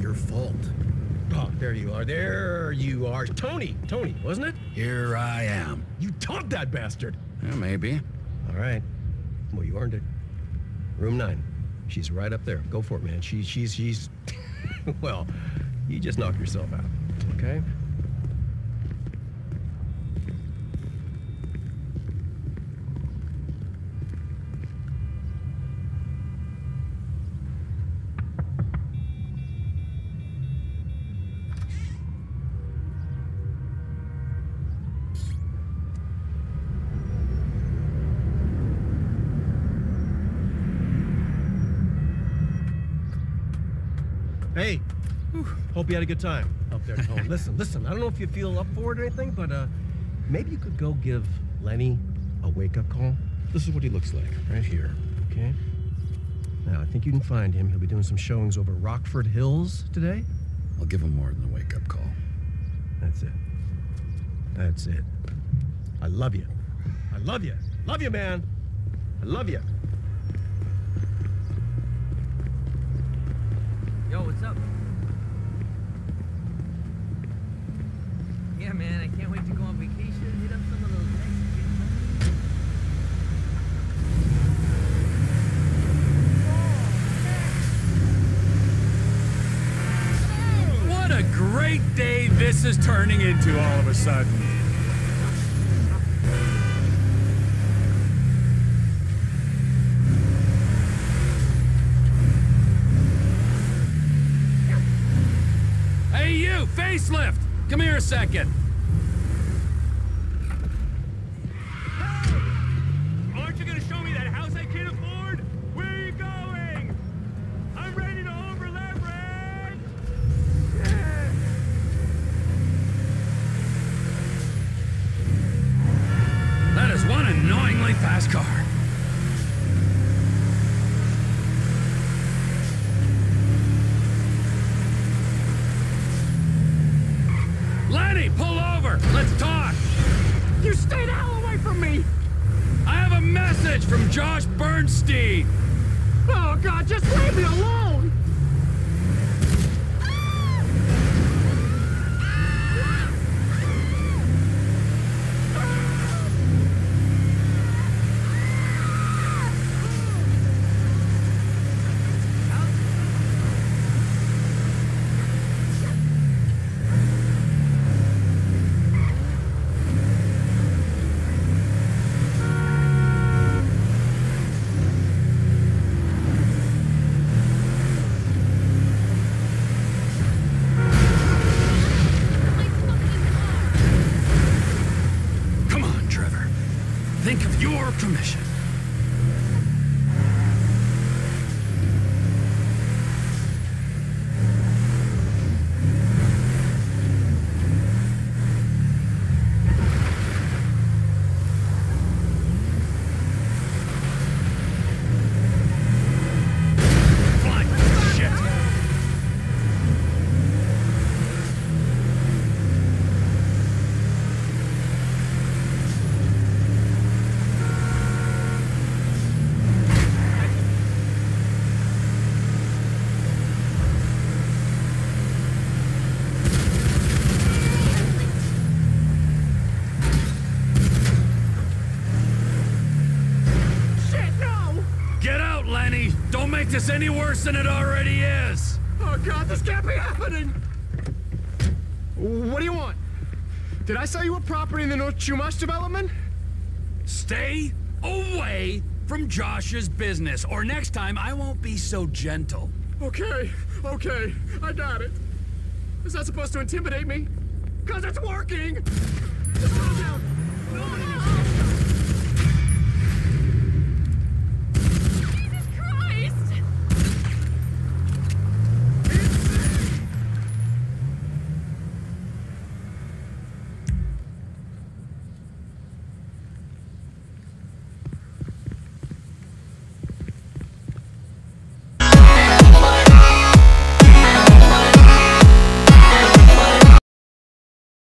your fault. Oh, there you are. There you are. Tony, wasn't it? Here I am. You taught that bastard. Yeah, maybe. All right. Well, you earned it. Room 9. She's right up there. Go for it, man. She's... well, you just knock yourself out, okay? Hey, whew, hope you had a good time up there at home. Listen, I don't know if you feel up for it or anything, but maybe you could go give Lenny a wake-up call. This is what he looks like, right here, okay? Now, I think you can find him. He'll be doing some showings over Rockford Hills today. I'll give him more than a wake-up call. That's it. I love you. Love you, man. I love you. Yo, what's up? Yeah, man, I can't wait to go on vacation and hit up some of those Mexicans. Oh, what a great day this is turning into all of a sudden. Facelift! Come here a second. Hey! Aren't you gonna show me that house I can't afford? Where are you going? I'm ready to over-leverage! Yeah. That is one annoyingly fast car. Pull over! Let's talk! You stay the hell away from me! I have a message from Josh Bernstein! Oh, God, just leave me alone! Think of your commission. Don't make this any worse than it already is! Oh God, this can't be happening! What do you want? Did I sell you a property in the North Chumash development? Stay away from Josh's business, or next time I won't be so gentle. Okay, I got it. It's not supposed to intimidate me, because it's working! Just calm down! No, no.